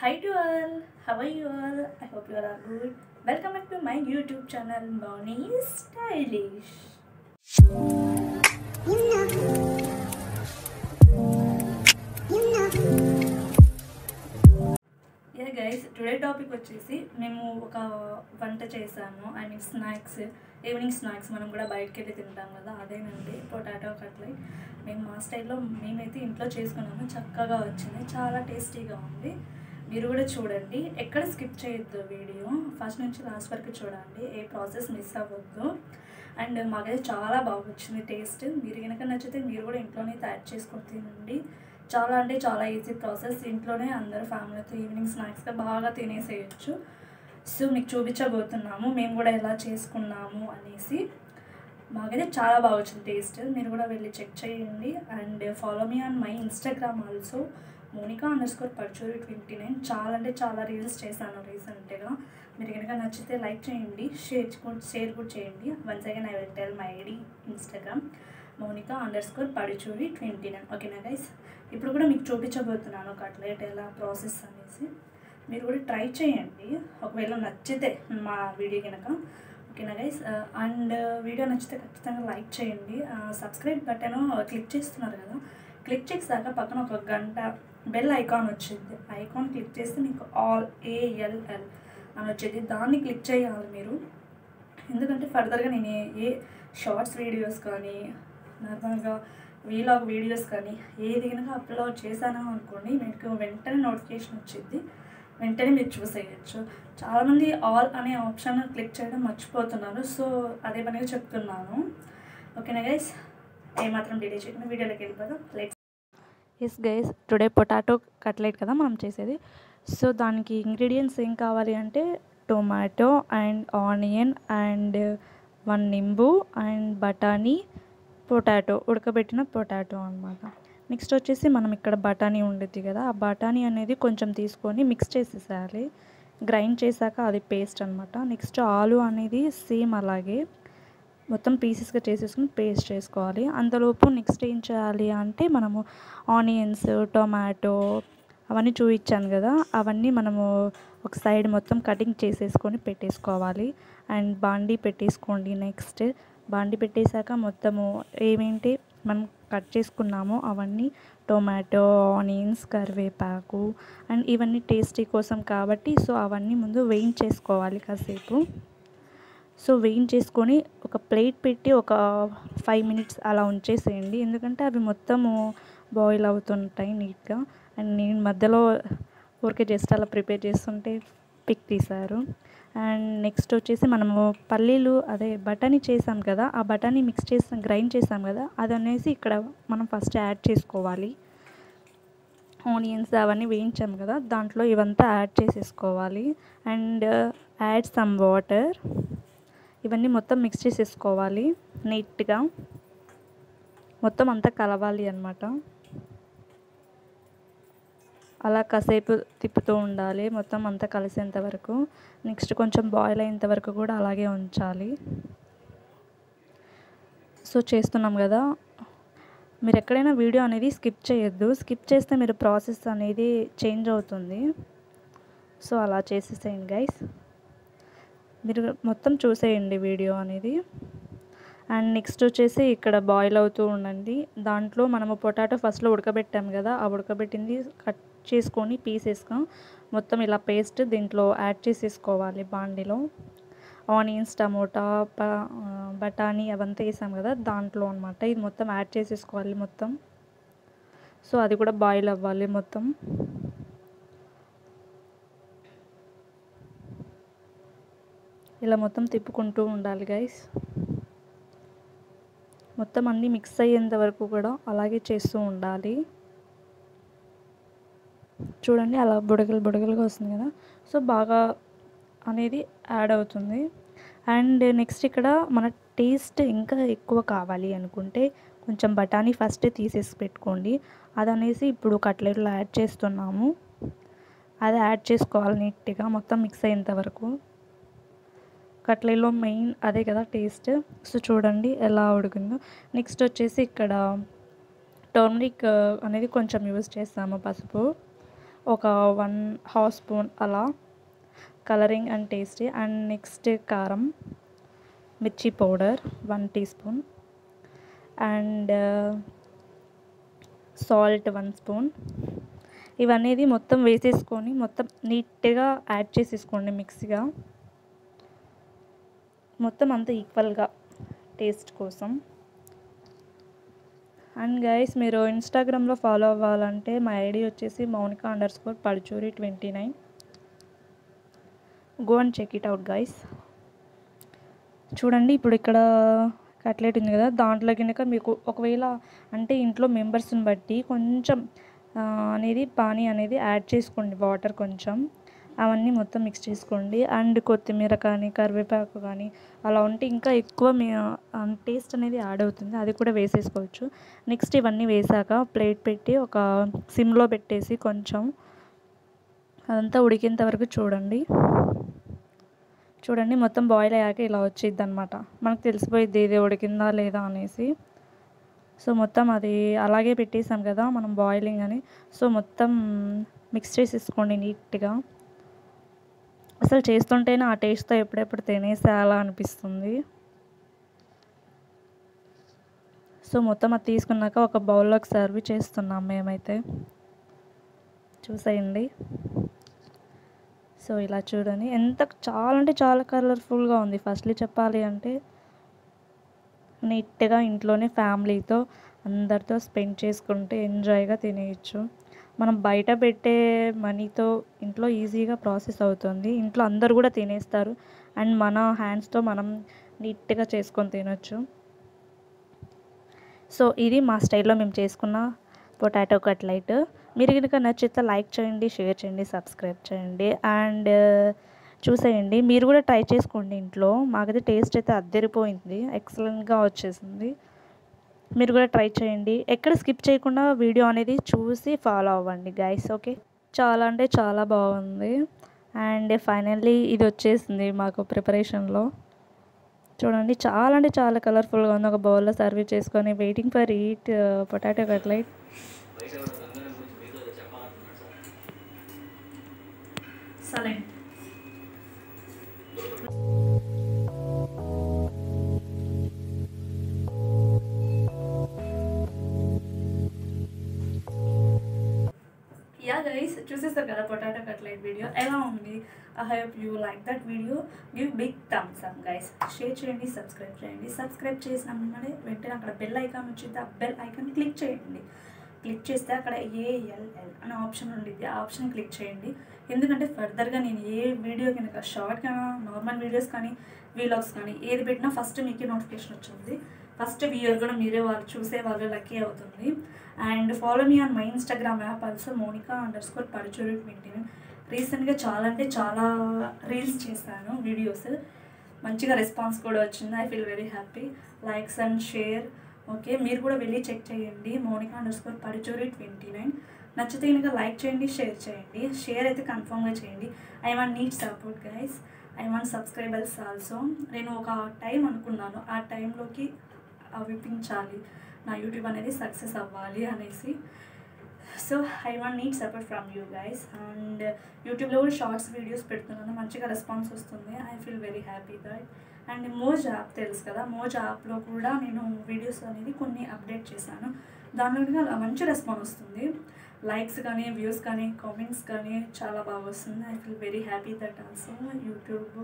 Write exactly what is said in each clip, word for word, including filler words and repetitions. Hi to all, how are you all? I hope you all are good. Welcome back to my YouTube channel Mouni Stylish. You know. You know. Yeah guys, today topic వచ్చేసి మేము ఒక వంట చేసాము. I mean snacks, evening snacks మనం కూడా బయటికి వెళ్ళి తింటాం కదా, అదేనండి పొటాటో కట్లై. మేము మా స్టైల్లో మేమైతే ఇంట్లో చేసుకున్నాము, చక్కగా వచ్చింది, చాలా టేస్టీగా ఉంది. మీరు కూడా చూడండి, ఎక్కడ స్కిప్ చేయొద్దు, వీడియో ఫస్ట్ నుంచి లాస్ట్ వరకు చూడండి, ఏ ప్రాసెస్ మిస్ అవ్వద్దు. అండ్ మాకైతే చాలా బాగా వచ్చింది టేస్ట్. మీరు కనుక నచ్చితే మీరు కూడా ఇంట్లోనే తయారు చేసుకొని తినండి. చాలా అంటే చాలా ఈజీ ప్రాసెస్, ఇంట్లోనే అందరూ ఫ్యామిలీతో ఈవినింగ్ స్నాక్స్గా బాగా తినేసేయచ్చు. సో మీకు చూపించబోతున్నాము మేము కూడా ఎలా చేసుకున్నాము అనేసి. మాకైతే చాలా బాగా వచ్చింది టేస్ట్, మీరు కూడా వెళ్ళి చెక్ చేయండి. And follow me on my Instagram also Monika underscore Paduchuri twenty nine. చాలా అంటే చాలా రీల్స్ చేశాను రీసెంట్గా, మీరు కనుక నచ్చితే లైక్ చేయండి, షేర్ షేర్ కూడా చేయండి. Once again I will tell my ID Instagram Monika underscore Paduchuri twenty nine. ఓకేనా గైస్, ఇప్పుడు కూడా మీకు చూపించబోతున్నాను కట్లెట్ ఎలా ప్రాసెస్ అనేసి, మీరు కూడా ట్రై చేయండి ఒకవేళ నచ్చితే మా వీడియో కనుక. ఓకేనా గైస్, అండ్ వీడియో నచ్చితే ఖచ్చితంగా లైక్ చేయండి. సబ్స్క్రైబ్ బటన్ క్లిక్ చేస్తున్నారు కదా, క్లిక్ చేసాక పక్కన ఒక గంట బెల్ ఐకాన్ వచ్చింది, ఐకాన్ క్లిక్ చేస్తే మీకు ఆల్ ఏఎల్ఎల్ అని వచ్చేది, దాన్ని క్లిక్ చేయాలి మీరు. ఎందుకంటే ఫర్దర్గా నేను ఏ షార్ట్స్ వీడియోస్ కానీ నార్మల్గా వీలాగ్ వీడియోస్ కానీ ఏది కనుక అప్లోడ్ చేశాను అనుకోండి, మీకు వెంటనే నోటిఫికేషన్ వచ్చింది, వెంటనే మీరు చూసేయచ్చు. చాలామంది ఆల్ అనే ఆప్షన్ క్లిక్ చేయడం మర్చిపోతున్నారు, సో అదే పనిగా చెప్తున్నాను. ఓకేనా గైస్, ఏమాత్రం డిలే చేయకుండా వీడియోలోకి వెళ్ళిపోతాం. Like yes guys, today potato cutlet కదా మనం చేసేది. సో దానికి ఇంగ్రీడియంట్స్ ఏం కావాలి అంటే tomato and onion and one నింబు అండ్ బఠానీ, పొటాటో ఉడకబెట్టిన పొటాటో అన్నమాట. నెక్స్ట్ వచ్చేసి మనం ఇక్కడ బఠానీ ఉండిద్ది కదా, ఆ బఠానీ అనేది కొంచెం తీసుకొని మిక్స్ చేసేసేయాలి, గ్రైండ్ చేశాక అది పేస్ట్ అనమాట. నెక్స్ట్ ఆలు అనేది సేమ్ అలాగే మొత్తం పీసెస్గా చేసేసుకుని పేస్ట్ చేసుకోవాలి. అంతలోపు నెక్స్ట్ ఏం చేయాలి అంటే మనము ఆనియన్స్, టొమాటో అవన్నీ చూపించాను కదా, అవన్నీ మనము ఒక సైడ్ మొత్తం కటింగ్ చేసేసుకొని పెట్టేసుకోవాలి. అండ్ బాండీ పెట్టేసుకోండి. నెక్స్ట్ బాండీ పెట్టేశాక మొత్తము ఏమేంటి మనం కట్ చేసుకున్నామో అవన్నీ టొమాటో, ఆనియన్స్, కరివేపాకు అండ్ ఇవన్నీ టేస్టీ కోసం కాబట్టి సో అవన్నీ ముందు వేయించేసుకోవాలి కాసేపు. సో వేయించేసుకొని ఒక ప్లేట్ పెట్టి ఒక ఫైవ్ మినిట్స్ అలా ఉంచేసేయండి, ఎందుకంటే అవి మొత్తము బాయిల్ అవుతుంటాయి నీట్గా. అండ్ నేను మధ్యలో ఊరికే జస్ట్ అలా ప్రిపేర్ చేస్తుంటే పిక్ తీశారు. అండ్ నెక్స్ట్ వచ్చేసి మనము పల్లీలు అదే బఠానీ చేసాం కదా, ఆ బఠానీ మిక్స్ చేసాం, గ్రైండ్ చేసాం కదా, అది అనేసి ఇక్కడ మనం ఫస్ట్ యాడ్ చేసుకోవాలి. ఆనియన్స్ అవన్నీ వేయించాం కదా, దాంట్లో ఇవంతా యాడ్ చేసేసుకోవాలి. అండ్ యాడ్ సమ్ వాటర్, ఇవన్నీ మొత్తం మిక్స్ చేసేసుకోవాలి నీట్గా, మొత్తం అంతా కలవాలి అన్నమాట. అలా కాసేపు తిప్పుతూ ఉండాలి మొత్తం అంతా కలిసేంత వరకు. నెక్స్ట్ కొంచెం బాయిల్ అయ్యేంత వరకు కూడా అలాగే ఉంచాలి. సో చేస్తున్నాం కదా, మీరు ఎక్కడైనా వీడియో అనేది స్కిప్ చేయొద్దు, స్కిప్ చేస్తే మీరు ప్రాసెస్ అనేది చేంజ్ అవుతుంది. సో అలా చేసేసేయండి గైస్, మీరు మొత్తం చూసేయండి వీడియో అనేది. అండ్ నెక్స్ట్ వచ్చేసి ఇక్కడ బాయిల్ అవుతూ ఉండండి, దాంట్లో మనము పొటాటో ఫస్ట్లో ఉడకబెట్టాం కదా, ఆ ఉడకబెట్టింది కట్ చేసుకొని పీసెస్గా మొత్తం ఇలా పేస్ట్ దీంట్లో యాడ్ చేసేసుకోవాలి బాండీలో. ఆనియన్స్, టమోటా, బఠానీ అవంతా వేసాం కదా దాంట్లో అనమాట, ఇది మొత్తం యాడ్ చేసేసుకోవాలి మొత్తం. సో అది కూడా బాయిల్ అవ్వాలి మొత్తం. ఇలా మొత్తం తిప్పుకుంటూ ఉండాలి గైస్, మొత్తం అన్నీ మిక్స్ అయ్యేంత వరకు కూడా అలాగే చేస్తూ ఉండాలి. చూడండి అలా బుడగలు బుడగలుగా వస్తుంది కదా, సో బాగా అనేది యాడ్ అవుతుంది. అండ్ నెక్స్ట్ ఇక్కడ మన టేస్ట్ ఇంకా ఎక్కువ కావాలి అనుకుంటే కొంచెం బఠానీ ఫస్ట్ తీసేసి పెట్టుకోండి, అది అనేసి ఇప్పుడు కట్లెట్లో యాడ్ చేస్తున్నాము, అది యాడ్ చేసుకోవాలి నీట్గా మొత్తం మిక్స్ అయ్యేంత వరకు. కట్లెట్లో మెయిన్ అదే కదా టేస్ట్. సో చూడండి ఎలా ఉడికిందో. నెక్స్ట్ వచ్చేసి ఇక్కడ టర్మరిక్ అనేది కొంచెం యూజ్ చేస్తాము, పసుపు ఒక వన్ హాఫ్ స్పూన్ అలా, colouring and tasty. And next కారం, మిర్చి powder one tea spoon and salt one spoon. ఇవన్నీ మొత్తం వేసేసుకొని మొత్తం నీట్గా యాడ్ చేసేసుకోండి మిక్సీగా, మొత్తం అంతా ఈక్వల్గా టేస్ట్ కోసం. అండ్ గైస్ మీరు ఇన్స్టాగ్రామ్లో ఫాలో అవ్వాలంటే మా ఐడి వచ్చేసి Mounika underscore Paduchuri twenty nine. Go and check it out guys. చూడండి ఇప్పుడు ఇక్కడ కట్లెట్ ఉంది కదా, దాంట్లో కనుక మీకు ఒకవేళ అంటే ఇంట్లో మెంబర్స్ని బట్టి కొంచెం అనేది పానీ అనేది యాడ్ చేసుకోండి, వాటర్ కొంచెం, అవన్నీ మొత్తం మిక్స్ చేసుకోండి. అండ్ కొత్తిమీర కానీ కరివేపాకు కానీ అలా ఉంటే ఇంకా ఎక్కువ మీ టేస్ట్ అనేది యాడ్ అవుతుంది, అది కూడా వేసేసుకోవచ్చు. నెక్స్ట్ ఇవన్నీ వేసాక ప్లేట్ పెట్టి ఒక సిమ్లో పెట్టేసి కొంచెం అదంతా ఉడికేంత వరకు చూడండి. చూడండి మొత్తం బాయిల్ అయ్యాక ఇలా వచ్చేది అనమాట, మనకు తెలిసిపోయింది ఇది ఉడికిందా లేదా అనేసి. సో మొత్తం అది అలాగే పెట్టేసాం కదా మనం బాయిలింగ్ అని, సో మొత్తం మిక్స్ చేసేసుకోండి నీట్గా. అసలు చేస్తుంటేనే ఆ టేస్ట్తో ఎప్పుడెప్పుడు తినేసేలా అనిపిస్తుంది. సో మొత్తం అది తీసుకున్నాక ఒక బౌల్లోకి సర్వ్ చేస్తున్నాం మేమైతే, చూసేయండి. సో ఇలా చూడండి ఎంత చాలా అంటే చాలా కలర్ఫుల్గా ఉంది. ఫస్ట్లీ చెప్పాలి అంటే నీట్గా ఇంట్లోనే ఫ్యామిలీతో అందరితో స్పెండ్ చేసుకుంటే ఎంజాయ్గా తినేయచ్చు. మనం బయట పెట్టే మనీతో ఇంట్లో ఈజీగా ప్రాసెస్ అవుతుంది, ఇంట్లో అందరు కూడా తినేస్తారు. అండ్ మన హ్యాండ్స్తో మనం నీట్గా చేసుకొని తినొచ్చు. సో ఇది మా స్టైల్లో మేము చేసుకున్న పొటాటో కట్లెట్. మీరు కనుక నచ్చితే లైక్ చేయండి, షేర్ చేయండి, సబ్స్క్రైబ్ చేయండి అండ్ చూసేయండి. మీరు కూడా ట్రై చేసుకోండి ఇంట్లో, మాకైతే టేస్ట్ అయితే అద్దరిపోయింది, ఎక్సలెంట్గా వచ్చేసింది. మీరు కూడా ట్రై చేయండి, ఎక్కడ స్కిప్ చేయకుండా వీడియో అనేది చూసి ఫాలో అవ్వండి గైస్. ఓకే చాలా అంటే చాలా బాగుంది. అండ్ ఫైనల్లీ ఇది వచ్చేసింది మాకు ప్రిపరేషన్లో. చూడండి చాలా అంటే చాలా కలర్ఫుల్గా ఉంది. ఒక బౌల్లో సర్వ్ చేసుకొని waiting for eat potato cutlet. సరే. Yeah guys, చూసేసారు కదా పొటాటో కట్లెట్ వీడియో ఎలా ఉంది. I hope you like that video. Give big thumbs up guys. Share చేయండి, సబ్స్క్రైబ్ చేయండి. సబ్స్క్రైబ్ చేసినామంటే వెంటనే అక్కడ బెల్ ఐకాన్ వచ్చింది, ఆ బెల్ ఐకాన్ క్లిక్ చేయండి. క్లిక్ చేస్తే అక్కడ ఏఎల్ఎల్ అనే ఆప్షన్ ఉండిద్ది, ఆ ఆప్షన్ క్లిక్ చేయండి. ఎందుకంటే ఫర్దర్గా నేను ఏ వీడియో కనుక షార్ట్ కానీ నార్మల్ వీడియోస్ కానీ వీలాగ్స్ కానీ ఏది పెట్టినా ఫస్ట్ మీకే నోటిఫికేషన్ వచ్చింది, ఫస్ట్ వ్యూయర్ కూడా మీరే వాళ్ళు చూసే వాళ్ళు లక్కీ అవుతుంది. And follow me on my Instagram app also Monika underscore Paduchuri twenty nine. రీసెంట్గా చాలా అంటే చాలా రీల్స్ చేశాను, వీడియోస్ మంచిగా రెస్పాన్స్ కూడా వచ్చింది. I feel very happy. Likes and share. Okay మీరు కూడా వెళ్ళి చెక్ చేయండి Monika underscore Paduchuri twenty nine. నచ్చితే ఇంకా లైక్ చేయండి, షేర్ చేయండి. షేర్ అయితే కన్ఫర్మ్గా చేయండి. I want need support guys, I want subscribers also. నేను ఒక టైం అనుకున్నాను, ఆ టైంలోకి అవిపించాలి, నా యూట్యూబ్ అనేది సక్సెస్ అవ్వాలి అనేసి. So I want need support from you guys. And యూట్యూబ్లో కూడా షార్ట్స్ వీడియోస్ పెడుతున్నాను, మంచిగా రెస్పాన్స్ వస్తుంది. I feel very happy that. And Moj app తెలుసు కదా, మోజ్ యాప్లో కూడా నేను వీడియోస్ అనేది కొన్ని అప్డేట్ చేశాను, దానిలో మంచి రెస్పాన్స్ వస్తుంది. లైక్స్ కానీ వ్యూస్ కానీ కామెంట్స్ కానీ చాలా బాగా వస్తుంది. I feel very happy that also. YouTube,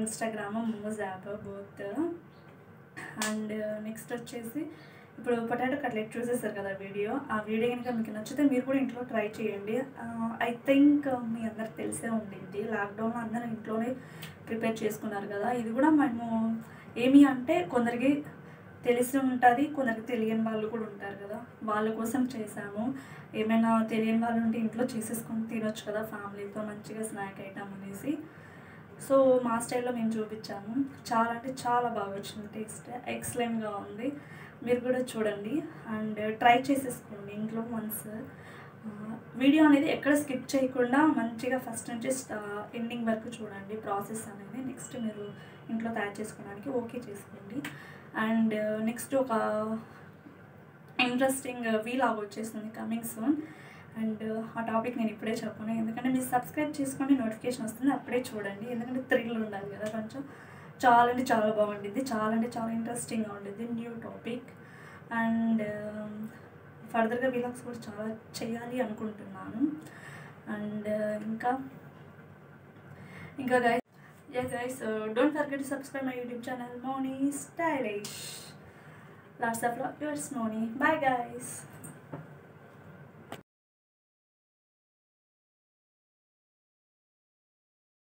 Instagram, Moj app both. And next వచ్చేసి ఇప్పుడు పొటాటో కట్లెట్ చూసేసారు కదా వీడియో. ఆ వీడియో కనుక మీకు నచ్చితే మీరు కూడా ఇంట్లో ట్రై చేయండి. ఐ థింక్ మీ అందరికి తెలిసే ఉండింది, లాక్డౌన్లో అందరూ ఇంట్లోనే ప్రిపేర్ చేసుకున్నారు కదా. ఇది కూడా మేము ఏమి అంటే కొందరికి తెలిసి ఉంటుంది, కొందరికి తెలియని వాళ్ళు కూడా ఉంటారు కదా, వాళ్ళ కోసం చేసాము. ఏమైనా తెలియని వాళ్ళు ఉంటే ఇంట్లో చేసేసుకొని తినొచ్చు కదా ఫ్యామిలీతో, మంచిగా స్నాక్ ఐటమ్ అనేసి. సో మా స్టైల్లో మేము చూపించాము, చాలా అంటే చాలా బాగా వచ్చింది, టేస్ట్ ఎక్సలెంట్గా ఉంది. మీరు కూడా చూడండి అండ్ ట్రై చేసేసుకోండి ఇంట్లో వన్స్. వీడియో అనేది ఎక్కడ స్కిప్ చేయకుండా మంచిగా ఫస్ట్ నుంచి ఎండింగ్ వరకు చూడండి, ప్రాసెస్ అనేది నెక్స్ట్ మీరు ఇంట్లో తయారు చేసుకోవడానికి ఓకే చేసుకోండి. అండ్ నెక్స్ట్ ఒక इंट्रस्टिंग वीलाग वच्चेस्तुंदी कमिंग सून अंड आ टापिक नेनु इप्पुडे चेप्पनु एंदुकंटे मीरु सब्सक्राइब चेसुकोंडि नोटिफिकेशन वस्तुंदी अप्पुडे चूडंडी एंदुकंटे थ्रिल उंडाली कदा कोंचेम चाला अंटे चाला बागुंडिद्दी चाला अंटे चाला इंट्रस्टिंग गा उंडिद्दी न्यू टापिक अंड फर्दर गा वीलाग्स कूडा चाला चेयाली अनुकुंటున్నాను अंड इंका इंका guys yeah guys so don't forget to subscribe my YouTube channel Mouni Stylish. Lots of love, yours Mouni. Bye guys.